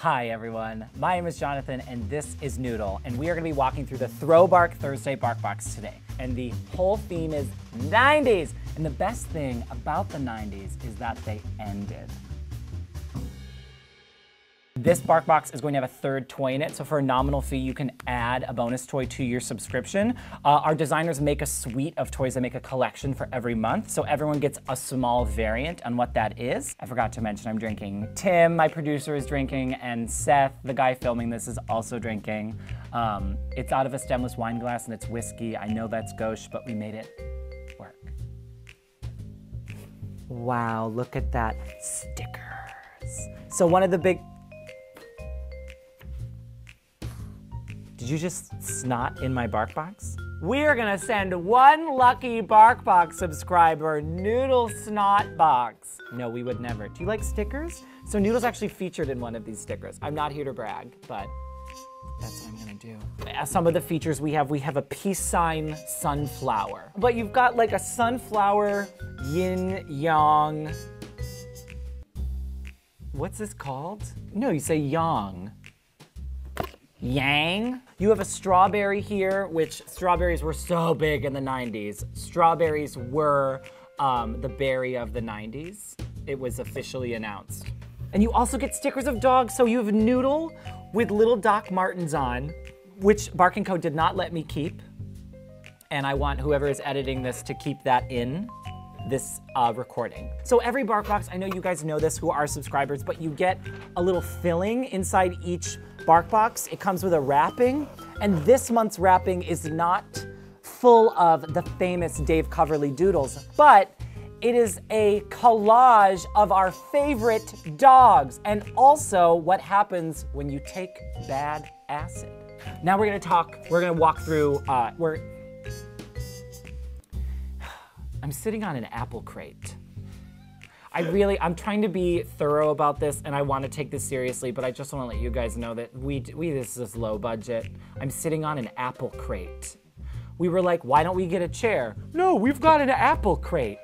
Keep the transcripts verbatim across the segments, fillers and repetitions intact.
Hi everyone, my name is Jonathan and this is Noodle, and we are gonna be walking through the ThrowBark Thursday BarkBox today. And the whole theme is nineties. And the best thing about the nineties is that they ended. This BarkBox is going to have a third toy in it, so for a nominal fee, you can add a bonus toy to your subscription. Uh, our designers make a suite of toys that make a collection for every month, so everyone gets a small variant on what that is. I forgot to mention I'm drinking. Tim, my producer, is drinking, and Seth, the guy filming this, is also drinking. Um, it's out of a stemless wine glass and it's whiskey. I know that's gauche, but we made it work. Wow, look at that. Stickers. So one of the big... Did you just snot in my BarkBox? We're gonna send one lucky BarkBox subscriber Noodle Snot Box. No, we would never. Do you like stickers? So Noodle's actually featured in one of these stickers. I'm not here to brag, but that's what I'm gonna do. As some of the features we have, we have a peace sign sunflower. But you've got like a sunflower yin yang. What's this called? No, you say yang. Yang. You have a strawberry here, which strawberries were so big in the nineties. Strawberries were um, the berry of the nineties. It was officially announced. And you also get stickers of dogs. So you have Noodle with little Doc Martens on, which Bark and Co did not let me keep. And I want whoever is editing this to keep that in this uh, recording. So every BarkBox, I know you guys know this who are subscribers, but you get a little filling inside each BarkBox. It comes with a wrapping, and this month's wrapping is not full of the famous Dave Coverly doodles, but it is a collage of our favorite dogs and also what happens when you take bad acid. Now we're gonna talk, we're gonna walk through, uh, we're, I'm sitting on an apple crate. I really, I'm trying to be thorough about this and I want to take this seriously, but I just want to let you guys know that we, we this is low budget. I'm sitting on an apple crate. We were like, why don't we get a chair? No, we've got an apple crate.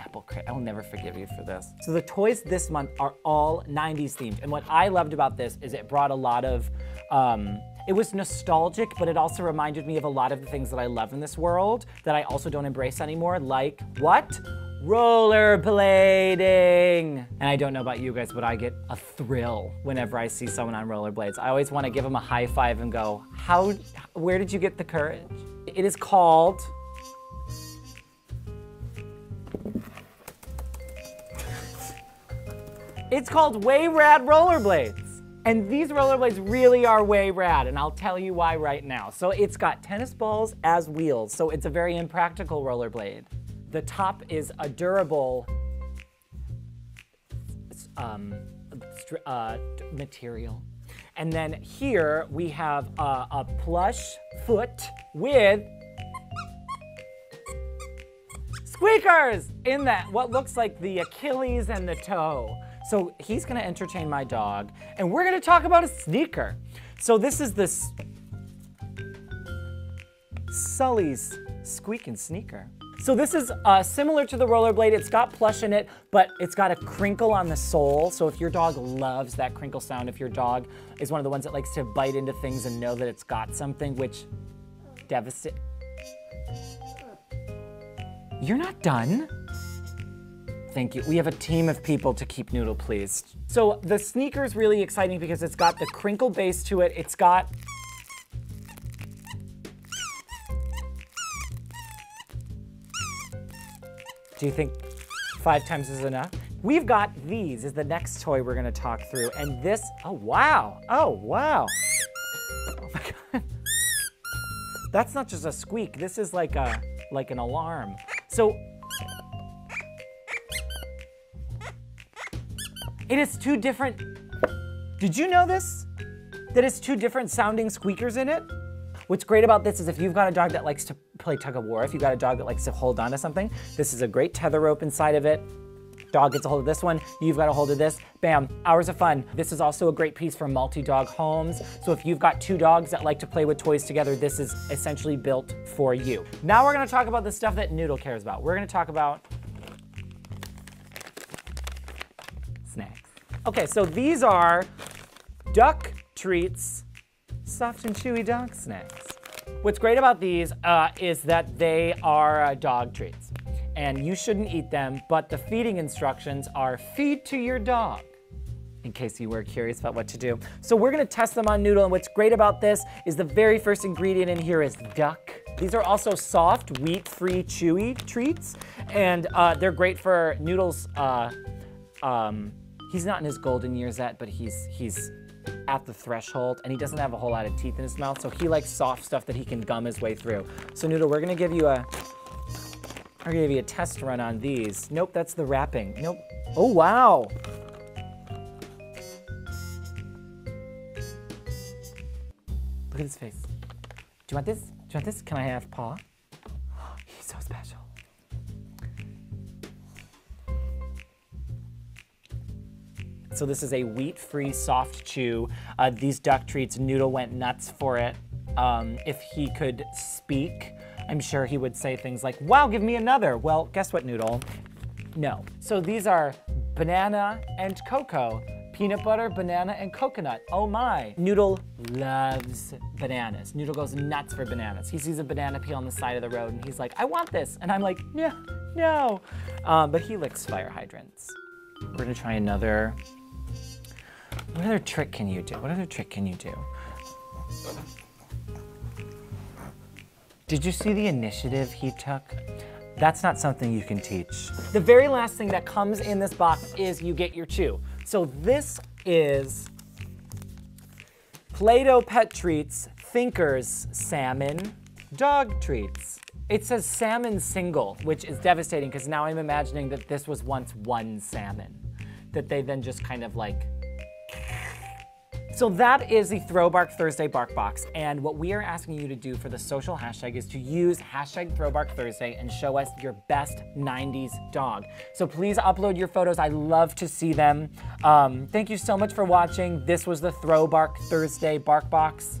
Apple crate, I'll never forgive you for this. So the toys this month are all nineties themed. And what I loved about this is it brought a lot of, um, it was nostalgic, but it also reminded me of a lot of the things that I love in this world that I also don't embrace anymore, like what? Rollerblading. And I don't know about you guys, but I get a thrill whenever I see someone on rollerblades. I always want to give them a high five and go, how, where did you get the courage? It is called... It's called Way Rad Rollerblades. And these rollerblades really are way rad, and I'll tell you why right now. So it's got tennis balls as wheels, so it's a very impractical rollerblade. The top is a durable um, uh, material. And then here we have a, a plush foot with squeakers in that, what looks like the Achilles and the toe. So he's gonna entertain my dog, and we're gonna talk about a sneaker. So this is this Sully's squeaking sneaker. So this is uh, similar to the rollerblade. It's got plush in it, but it's got a crinkle on the sole. So if your dog loves that crinkle sound, if your dog is one of the ones that likes to bite into things and know that it's got something, which devastates. You're not done. Thank you. We have a team of people to keep Noodle pleased. So the sneaker's really exciting because it's got the crinkle base to it. It's got do you think five times is enough? We've got these is the next toy we're gonna talk through. And this, oh wow, oh wow. Oh my God. That's not just a squeak, this is like a, like an alarm. So, it is two different, did you know this? That it's two different sounding squeakers in it? What's great about this is if you've got a dog that likes to play tug of war, if you've got a dog that likes to hold on to something, this is a great tether rope inside of it. Dog gets a hold of this one, you've got a hold of this, bam, hours of fun. This is also a great piece for multi-dog homes. So if you've got two dogs that like to play with toys together, this is essentially built for you. Now we're gonna talk about the stuff that Noodle cares about. We're gonna talk about snacks. Okay, so these are Duck Treats, soft and chewy dog snacks. What's great about these uh, is that they are uh, dog treats, and you shouldn't eat them, but the feeding instructions are feed to your dog, in case you were curious about what to do. So we're gonna test them on Noodle, and what's great about this is the very first ingredient in here is duck. These are also soft, wheat-free, chewy treats, and uh, they're great for Noodle's, uh, um, he's not in his golden years yet, but he's, he's at the threshold, and he doesn't have a whole lot of teeth in his mouth, so he likes soft stuff that he can gum his way through. So Noodle, we're gonna give you a, we're gonna give you a test run on these. Nope, that's the wrapping, nope. Oh, wow. Look at his face. Do you want this? Do you want this? Can I have paw? Oh, he's so special. So this is a wheat-free soft chew. Uh, these duck treats, Noodle went nuts for it. Um, if he could speak, I'm sure he would say things like, wow, give me another. Well, guess what, Noodle? No. So these are banana and cocoa. Peanut butter, banana, and coconut. Oh my. Noodle loves bananas. Noodle goes nuts for bananas. He sees a banana peel on the side of the road and he's like, I want this. And I'm like, no, no. Um, but he licks fire hydrants. We're gonna try another. What other trick can you do? What other trick can you do? Did you see the initiative he took? That's not something you can teach. The very last thing that comes in this box is you get your chew. So this is Play-Doh Pet Treats Thinkers Salmon Dog Treats. It says salmon single, which is devastating because now I'm imagining that this was once one salmon, that they then just kind of like. So that is the ThrowBark Thursday BarkBox, and what we are asking you to do for the social hashtag is to use hashtag ThrowBark Thursday and show us your best nineties dog. So please upload your photos. I love to see them. Um, thank you so much for watching. This was the ThrowBark Thursday BarkBox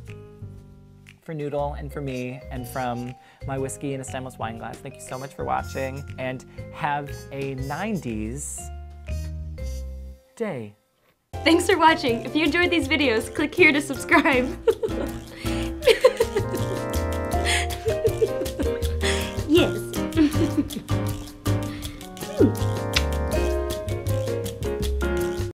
for Noodle and for me and from my whiskey in a stemless wine glass. Thank you so much for watching, and have a nineties day. Thanks for watching. If you enjoyed these videos, click here to subscribe.